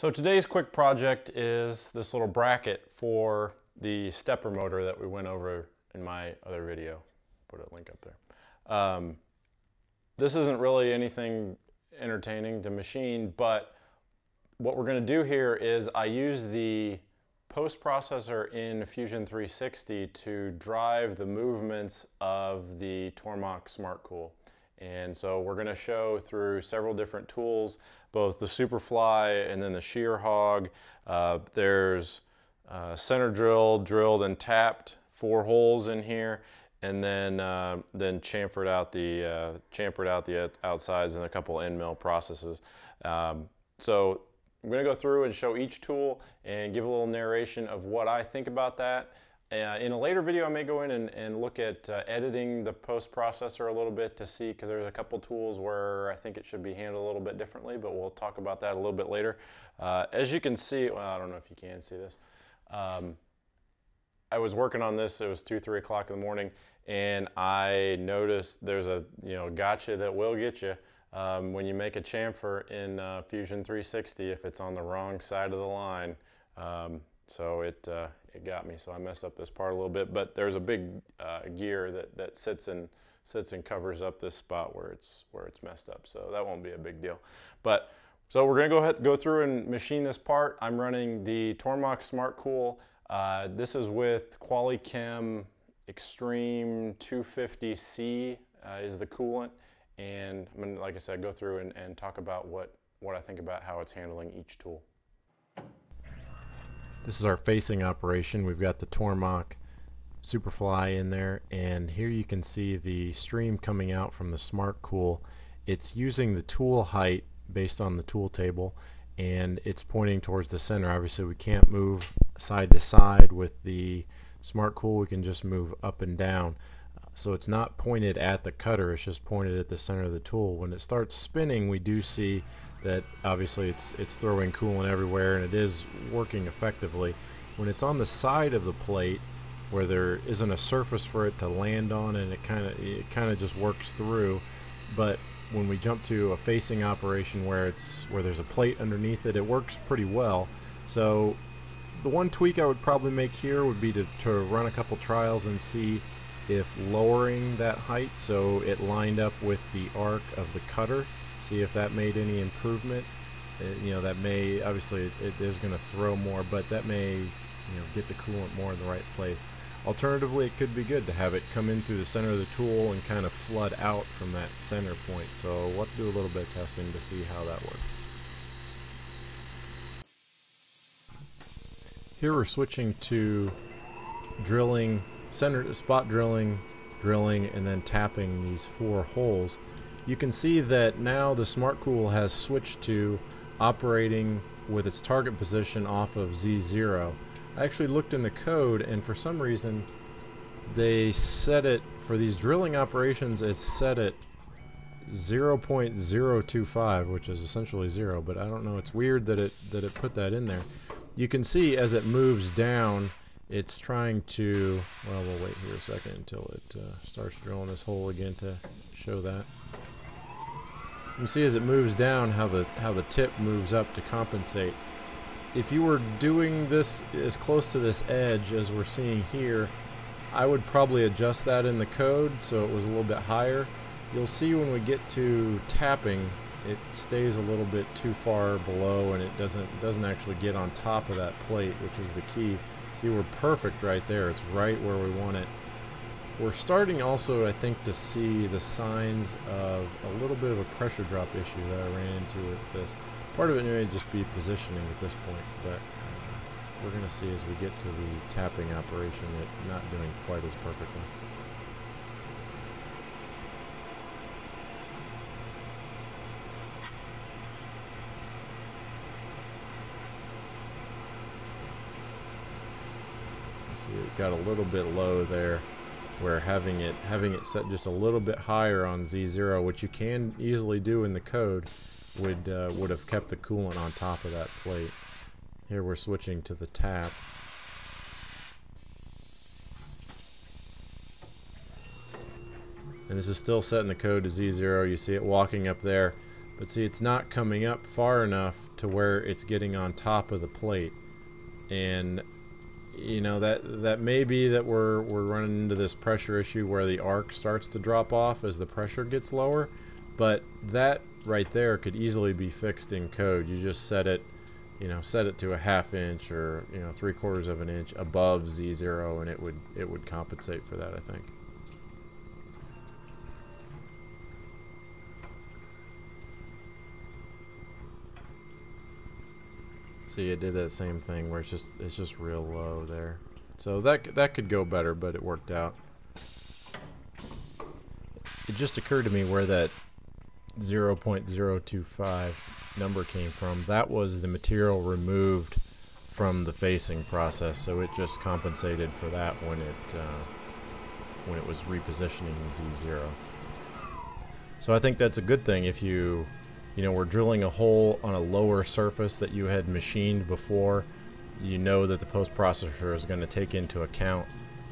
So today's quick project is this little bracket for the stepper motor that we went over in my other video. Put a link up there. This isn't really anything entertaining to machine, but what we're going to do here is I use the post processor in Fusion 360 to drive the movements of the Tormach SmartCool. And so we're going to show through several different tools, both the Superfly and then the Shear Hog. There's center drill, drilled and tapped, 4 holes in here, and then chamfered out the outsides and a couple end mill processes. So I'm going to go through and show each tool and give a little narration of what I think about that. In a later video, I may go in and look at editing the post-processor a little bit to see, because there's a couple tools where I think it should be handled a little bit differently, but we'll talk about that a little bit later. As you can see, well, I don't know if you can see this. I was working on this, it was 2-3 o'clock in the morning, and I noticed there's a gotcha that will get you when you make a chamfer in Fusion 360 if it's on the wrong side of the line. So it got me, so I messed up this part a little bit, but there's a big gear that sits and covers up this spot where it's messed up, so that won't be a big deal. But so we're gonna go through and machine this part. I'm running the Tormach SmartCool. This is with QualiChem Extreme 250 C is the coolant, and I'm gonna, like I said, go through and talk about what I think about how it's handling each tool. This is our facing operation. We've got the Tormach Superfly in there, and here you can see the stream coming out from the SmartCool. It's using the tool height based on the tool table, and it's pointing towards the center. Obviously we can't move side to side with the SmartCool, we can just move up and down. So it's not pointed at the cutter, it's just pointed at the center of the tool. When it starts spinning, we do see that obviously it's throwing coolant everywhere, and it is working effectively. When it's on the side of the plate where there isn't a surface for it to land on, and it kind of just works through. But when we jump to a facing operation where there's a plate underneath it, it works pretty well. So the one tweak I would probably make here would be to run a couple trials and see if lowering that height so it lined up with the arc of the cutter, see if that made any improvement. That may, obviously it is going to throw more, but that may get the coolant more in the right place. Alternatively, it could be good to have it come in through the center of the tool and kind of flood out from that center point. So we'll have to do a little bit of testing to see how that works. Here we're switching to drilling, center spot drilling, and then tapping these 4 holes. You can see that now the SmartCool has switched to operating with its target position off of Z0. I actually looked in the code, and for some reason they set it, for these drilling operations, it's set at 0.025, which is essentially 0, but I don't know, it's weird that it put that in there. You can see as it moves down, it's trying to, well, we'll wait here a second until it starts drilling this hole again to show that. You can see as it moves down how the tip moves up to compensate. If you were doing this as close to this edge as we're seeing here, I would probably adjust that in the code so it was a little bit higher. You'll see when we get to tapping, it stays a little bit too far below, and it doesn't actually get on top of that plate, which is the key. See, we're perfect right there. It's right where we want it. We're starting also, I think, to see the signs of a little bit of a pressure drop issue that I ran into with this. Part of it may just be positioning at this point, but we're going to see as we get to the tapping operation it not doing quite as perfectly. See, it got a little bit low there, where having it set just a little bit higher on Z0, which you can easily do in the code, would have kept the coolant on top of that plate. Here we're switching to the tap. And this is still set in the code to Z0. You see it walking up there. But see, it's not coming up far enough to where it's getting on top of the plate. And you know, that may be that we're running into this pressure issue where the arc starts to drop off as the pressure gets lower, but that right there could easily be fixed in code. You just set it, you know, set it to a half inch or, you know, 3/4 of an inch above Z0, and it would compensate for that, I think. See, it did that same thing where it's just real low there. So that could go better, but it worked out. It just occurred to me where that 0.025 number came from. That was the material removed from the facing process, so it just compensated for that when it was repositioning Z0. So I think that's a good thing if you. You know, we're drilling a hole on a lower surface that you had machined before. You know that the post-processor is going to take into account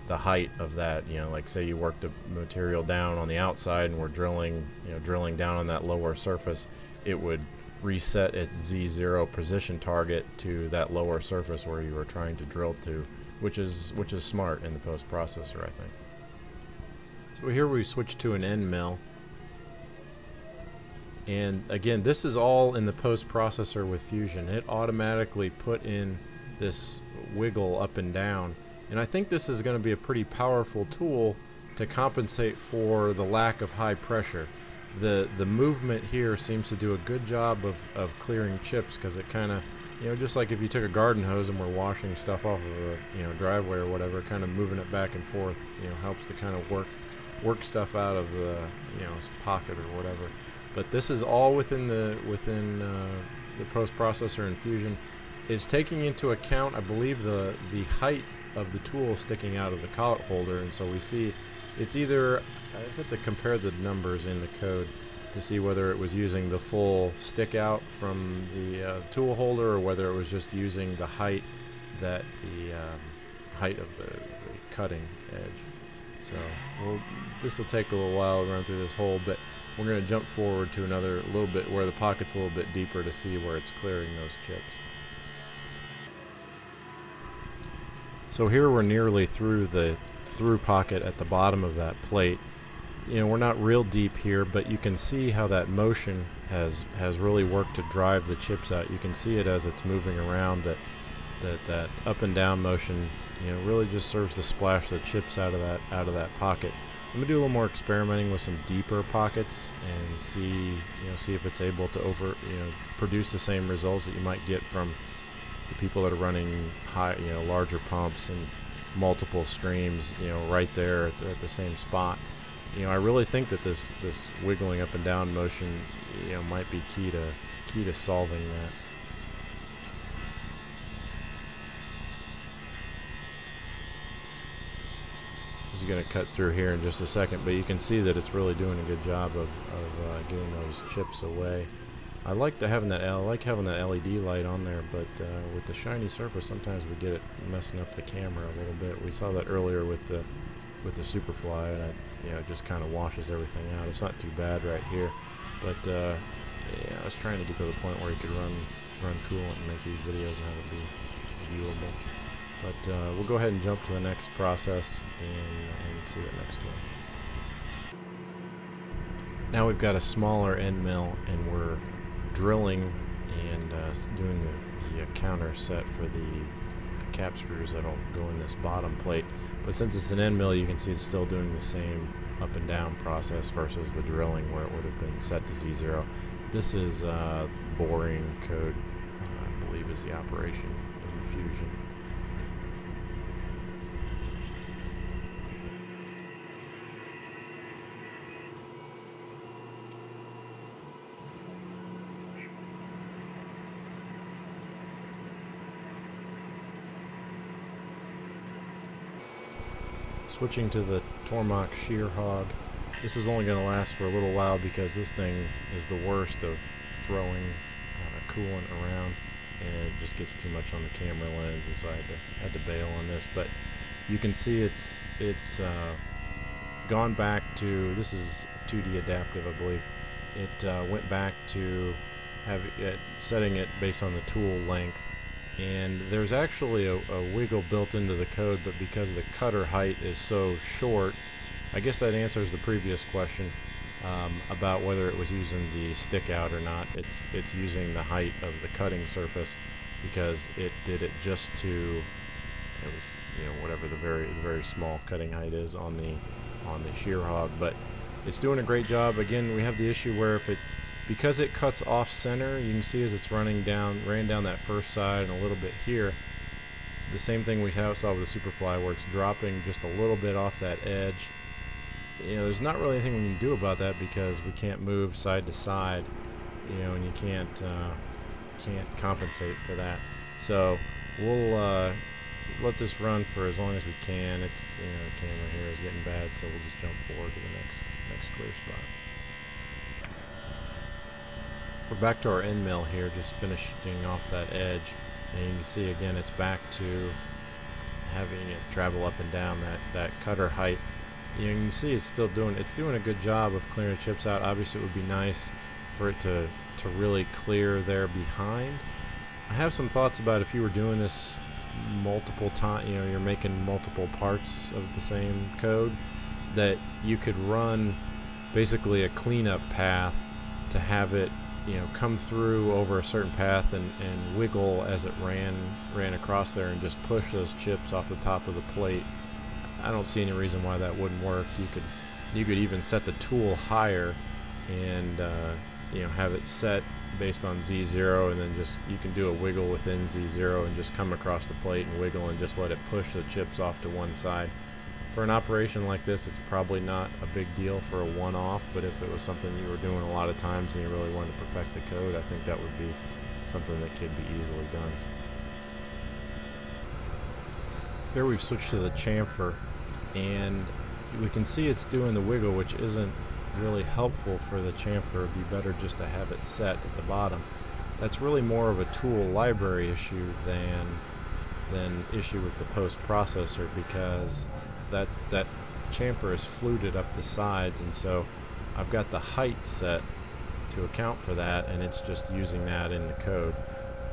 the height of that. You know, like say you worked the material down on the outside and we're drilling, you know, drilling down on that lower surface, it would reset its Z0 position target to that lower surface where you were trying to drill to, which is smart in the post-processor, I think. So here we switch to an end mill. And again, this is all in the post-processor with Fusion. It automatically put in this wiggle up and down. And I think this is going to be a pretty powerful tool to compensate for the lack of high pressure. The movement here seems to do a good job of clearing chips, because it kind of, you know, just like if you took a garden hose and we're washing stuff off of a, you know, driveway or whatever, kind of moving it back and forth, you know, helps to kind of work stuff out of the, you know, pocket or whatever. But this is all within the post-processor in Fusion. It's taking into account, I believe, the height of the tool sticking out of the collet holder, and so we see it's either, I have to compare the numbers in the code to see whether it was using the full stick out from the tool holder or whether it was just using the height that height of the cutting edge. So this will take a little while to run through this hole, but we're going to jump forward to another little bit where the pocket's a little bit deeper to see where it's clearing those chips. So here we're nearly through the through pocket at the bottom of that plate. You know, we're not real deep here, but you can see how that motion has really worked to drive the chips out. You can see it as it's moving around, that up and down motion, you know, really just serves to splash the chips out of that pocket. I'm gonna do a little more experimenting with some deeper pockets and see if it's able to produce the same results that you might get from the people that are running high, you know, larger pumps and multiple streams, you know, right there at the same spot. You know, I really think that this wiggling up and down motion, you know, might be key to solving that. Is going to cut through here in just a second, but you can see that it's really doing a good job of getting those chips away. I like having that LED light on there, but with the shiny surface, sometimes we get it messing up the camera a little bit. We saw that earlier with the Superfly, and it just kind of washes everything out. It's not too bad right here, but yeah, I was trying to get to the point where you could run coolant and make these videos and have it be viewable. But we'll go ahead and jump to the next process and see that next one. Now we've got a smaller end mill, and we're drilling and doing the counter set for the cap screws that'll go in this bottom plate. But since it's an end mill, you can see it's still doing the same up and down process versus the drilling where it would have been set to Z0. This is boring code, I believe, is the operation in Fusion. Switching to the Tormach Shear Hog. This is only going to last for a little while because this thing is the worst of throwing coolant around, and it just gets too much on the camera lens, and so I had to bail on this. But you can see it's gone back to, this is 2D adaptive, I believe. it went back to setting it based on the tool length. And there's actually a wiggle built into the code, but because the cutter height is so short, I guess that answers the previous question about whether it was using the stick out or not. It's using the height of the cutting surface because it did it just to, it was, you know, whatever the very small cutting height is on the Shear Hog. But it's doing a great job. Again, we have the issue where if it, because it cuts off center, you can see as it's ran down that first side and a little bit here, the same thing we saw with the Superfly where it's dropping just a little bit off that edge. You know, there's not really anything we can do about that because we can't move side to side, you know, and you can't compensate for that. So we'll let this run for as long as we can. It's, you know, the camera here is getting bad, so we'll just jump forward to the next clear spot. We're back to our end mill here, just finishing off that edge, and you can see again it's back to having it travel up and down that cutter height. You can see it's still doing a good job of clearing chips out. Obviously it would be nice for it to really clear there behind. I have some thoughts about if you were doing this multiple times, you know, you're making multiple parts of the same code, that you could run basically a cleanup path to have it, you know, come through over a certain path and wiggle as it ran across there and just push those chips off the top of the plate. I don't see any reason why that wouldn't work. You could even set the tool higher and you know, have it set based on Z0, and then just, you can do a wiggle within Z0 and just come across the plate and wiggle and just let it push the chips off to one side. For an operation like this, it's probably not a big deal for a one-off, but if it was something you were doing a lot of times and you really wanted to perfect the code, I think that would be something that could be easily done. Here we've switched to the chamfer, and we can see it's doing the wiggle, which isn't really helpful for the chamfer. It'd be better just to have it set at the bottom. That's really more of a tool library issue than issue with the post processor, because that chamfer is fluted up the sides, and so I've got the height set to account for that, and it's just using that in the code.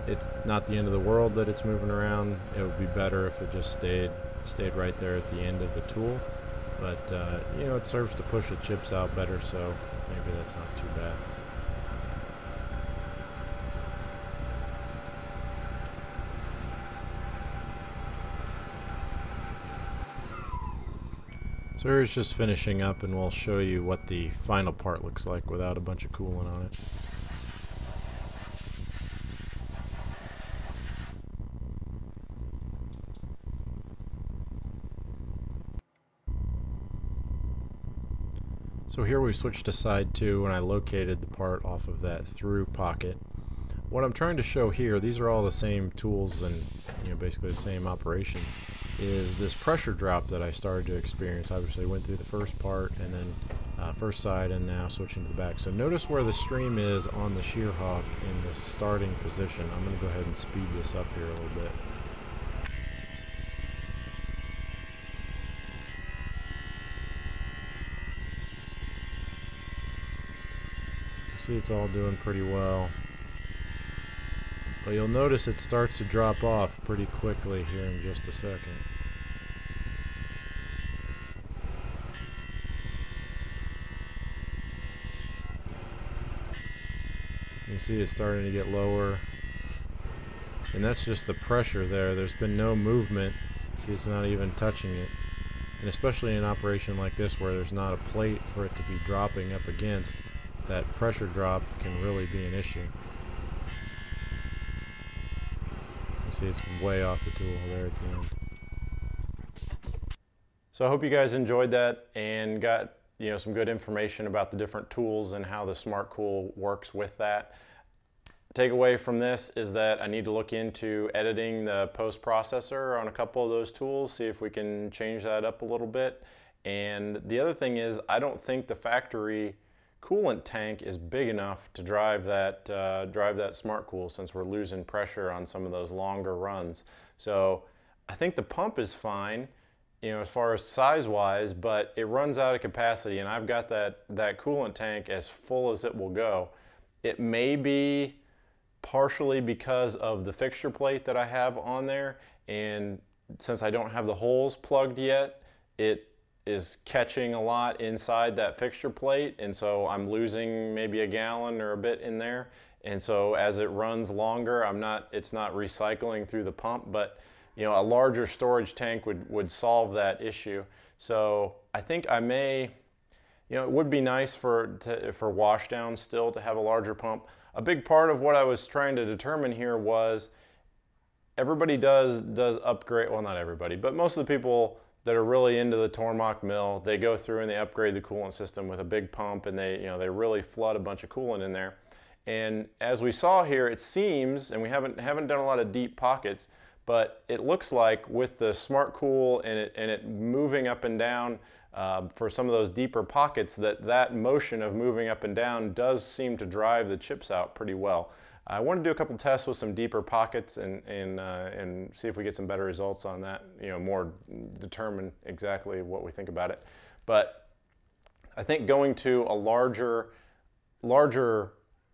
It's not the end of the world that it's moving around. It would be better if it just stayed right there at the end of the tool. But, you know, it serves to push the chips out better, so maybe that's not too bad. So here's just finishing up, and we'll show you what the final part looks like without a bunch of coolant on it. So here we switched to side 2, and I located the part off of that through pocket. What I'm trying to show here, these are all the same tools and, you know, basically the same operations, is this pressure drop that I started to experience. Obviously went through the first part and then first side, and now switching to the back. So notice where the stream is on the Shear Hog in the starting position. I'm going to go ahead and speed this up here a little bit. See, it's all doing pretty well, but you'll notice it starts to drop off pretty quickly here in just a second. You see it's starting to get lower, and that's just the pressure there. There's been no movement. See, it's not even touching it. And especially in an operation like this where there's not a plate for it to be dropping up against, that pressure drop can really be an issue. You see it's way off the tool there at the end. So I hope you guys enjoyed that and got, you know, some good information about the different tools and how the SmartCool works with that. Takeaway from this is that I need to look into editing the post processor on a couple of those tools, see if we can change that up a little bit. And the other thing is, I don't think the factory coolant tank is big enough to drive that SmartCool, since we're losing pressure on some of those longer runs. So I think the pump is fine, you know, as far as size wise, but it runs out of capacity, and I've got that coolant tank as full as it will go. It may be partially because of the fixture plate that I have on there, and since I don't have the holes plugged yet, it is catching a lot inside that fixture plate, and so I'm losing maybe a gallon or a bit in there. And so as it runs longer, it's not recycling through the pump, but you know, a larger storage tank would solve that issue. So I think I may, you know, it would be nice for wash down still to have a larger pump. A big part of what I was trying to determine here was everybody does upgrade, well, not everybody, but most of the people that are really into the Tormach mill, they go through and they upgrade the coolant system with a big pump, and they, you know, they really flood a bunch of coolant in there. And as we saw here, it seems, and we haven't done a lot of deep pockets, but it looks like with the SmartCool and it moving up and down for some of those deeper pockets, that motion of moving up and down does seem to drive the chips out pretty well. I want to do a couple tests with some deeper pockets and see if we get some better results on that, you know, more determine exactly what we think about it. But I think going to a larger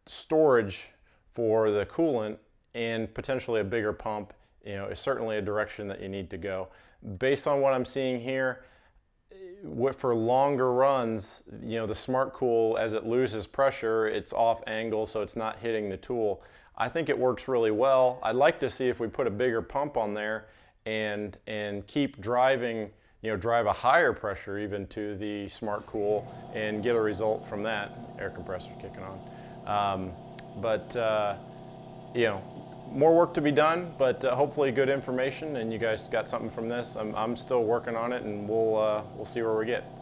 storage for the coolant and potentially a bigger pump, you know, is certainly a direction that you need to go. Based on what I'm seeing here, for longer runs, you know, the SmartCool, as it loses pressure, it's off angle, so it's not hitting the tool. I think it works really well. I'd like to see if we put a bigger pump on there and keep driving, you know, drive a higher pressure even to the SmartCool and get a result from that. Air compressor kicking on. You know, more work to be done, but hopefully good information, and you guys got something from this. I'm still working on it, and we'll see where we get.